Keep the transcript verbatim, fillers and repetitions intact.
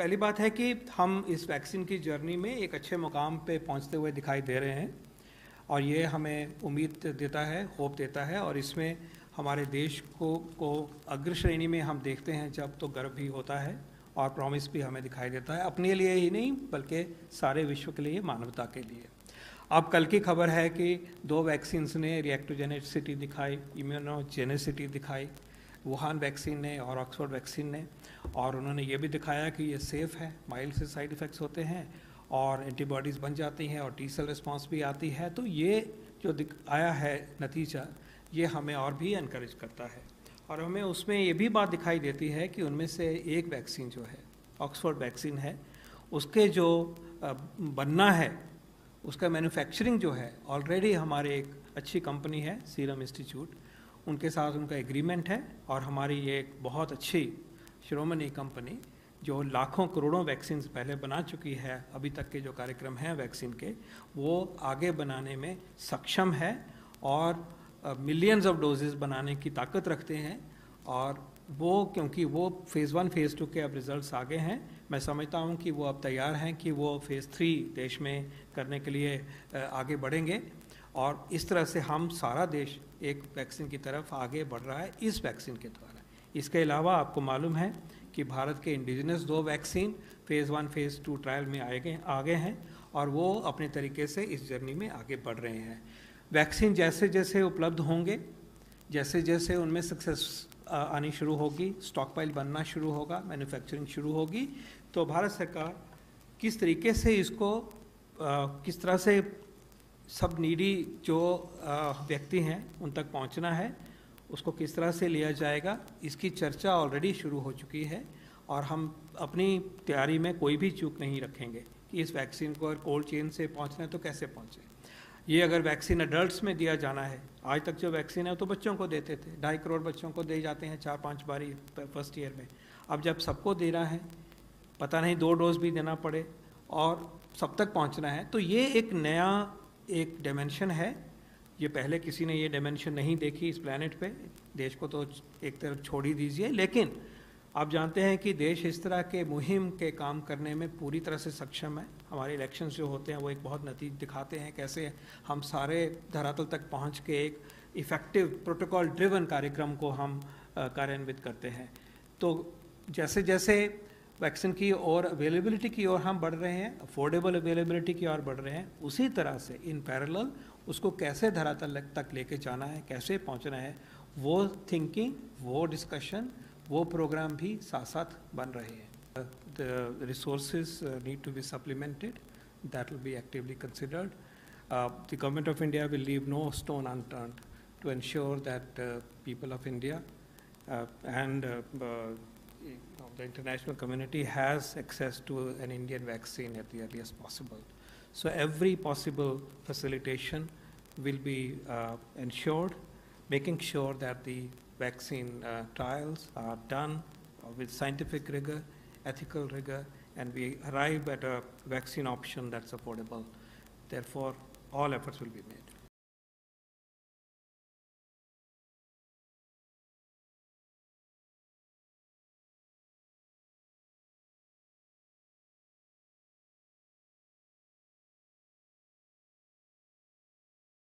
पहली बात है कि हम इस वैक्सीन की जर्नी में एक अच्छे मुकाम पे पहुंचते हुए दिखाई दे रहे हैं और ये हमें उम्मीद देता है, होप देता है। और इसमें हमारे देश को को अग्र श्रेणी में हम देखते हैं जब, तो गर्व भी होता है और प्रॉमिस भी हमें दिखाई देता है, अपने लिए ही नहीं बल्कि सारे विश्व के लिए, मानवता के लिए। अब कल की खबर है कि दो वैक्सीन्स ने रिएक्टोजेनिसिटी दिखाई, इम्यूनोजेनिसिटी दिखाई, वुहान वैक्सीन ने और ऑक्सफोर्ड वैक्सीन ने, और उन्होंने ये भी दिखाया कि ये सेफ़ है, माइल्ड से साइड इफ़ेक्ट्स होते हैं और एंटीबॉडीज़ बन जाती हैं और टी सेल रिस्पॉन्स भी आती है। तो ये जो दिख आया है नतीजा, ये हमें और भी एनकरेज करता है और हमें उसमें ये भी बात दिखाई देती है कि उनमें से एक वैक्सीन जो है ऑक्सफोर्ड वैक्सीन है, उसके जो बनना है, उसका मैन्युफैक्चरिंग जो है ऑलरेडी हमारे एक अच्छी कंपनी है सीरम इंस्टीट्यूट, उनके साथ उनका एग्रीमेंट है। और हमारी ये एक बहुत अच्छी शिरोमणि कंपनी जो लाखों करोड़ों वैक्सीन्स पहले बना चुकी है, अभी तक के जो कार्यक्रम हैं वैक्सीन के वो आगे बनाने में सक्षम है और मिलियंस ऑफ डोजेज बनाने की ताकत रखते हैं। और वो क्योंकि वो फ़ेज़ वन फ़ेज़ टू के अब रिज़ल्ट आ गए हैं, मैं समझता हूँ कि वो अब तैयार हैं कि वो फ़ेज़ थ्री देश में करने के लिए आगे बढ़ेंगे। और इस तरह से हम सारा देश एक वैक्सीन की तरफ आगे बढ़ रहा है इस वैक्सीन के द्वारा। इसके अलावा आपको मालूम है कि भारत के इंडिजिनस दो vaccine phase one phase two trial में आए गए आगे हैं और वो अपने तरीके से इस जर्नी में आगे बढ़ रहे हैं। वैक्सीन जैसे जैसे उपलब्ध होंगे, जैसे जैसे उनमें सक्सेस आनी शुरू होगी, स्टॉकपाइल बनना शुरू होगा, मैन्युफैक्चरिंग शुरू होगी, तो भारत सरकार किस तरीके से इसको आ, किस तरह से सब नीडी जो व्यक्ति हैं उन तक पहुंचना है, उसको किस तरह से लिया जाएगा, इसकी चर्चा ऑलरेडी शुरू हो चुकी है। और हम अपनी तैयारी में कोई भी चूक नहीं रखेंगे कि इस वैक्सीन को अगर कोल्ड चेन से पहुंचना है तो कैसे पहुंचे। ये अगर वैक्सीन एडल्ट्स में दिया जाना है, आज तक जो वैक्सीन है तो बच्चों को देते थे, ढाई करोड़ बच्चों को दे जाते हैं चार पाँच बारी फर्स्ट ईयर में। अब जब सबको देना है, पता नहीं दो डोज भी देना पड़े और सब तक पहुँचना है, तो ये एक नया एक डायमेंशन है। ये पहले किसी ने ये डायमेंशन नहीं देखी इस प्लेनेट पे। देश को तो एक तरफ छोड़ ही दीजिए, लेकिन आप जानते हैं कि देश इस तरह के मुहिम के काम करने में पूरी तरह से सक्षम है। हमारे इलेक्शंस जो होते हैं वो एक बहुत नतीज दिखाते हैं, कैसे हम सारे धरातल तक पहुंच के एक इफ़ेक्टिव प्रोटोकॉल ड्रिवन कार्यक्रम को हम कार्यान्वित करते हैं। तो जैसे जैसे वैक्सीन की और अवेलेबिलिटी की ओर हम बढ़ रहे हैं, अफोर्डेबल अवेलेबिलिटी की ओर बढ़ रहे हैं, उसी तरह से इन पैरेलल उसको कैसे धरातल तक लेके जाना है, कैसे पहुंचना है, वो थिंकिंग, वो डिस्कशन, वो प्रोग्राम भी साथ साथ बन रहे हैं। The resources need to be supplemented, that will be actively considered. The government of India will leave no stone unturned to ensure that people of India and the international community has access to an Indian vaccine at the earliest possible. So every possible facilitation will be uh, ensured, making sure that the vaccine uh, trials are done with scientific rigor, ethical rigor, and we arrive at a vaccine option that's affordable. Therefore, all efforts will be made.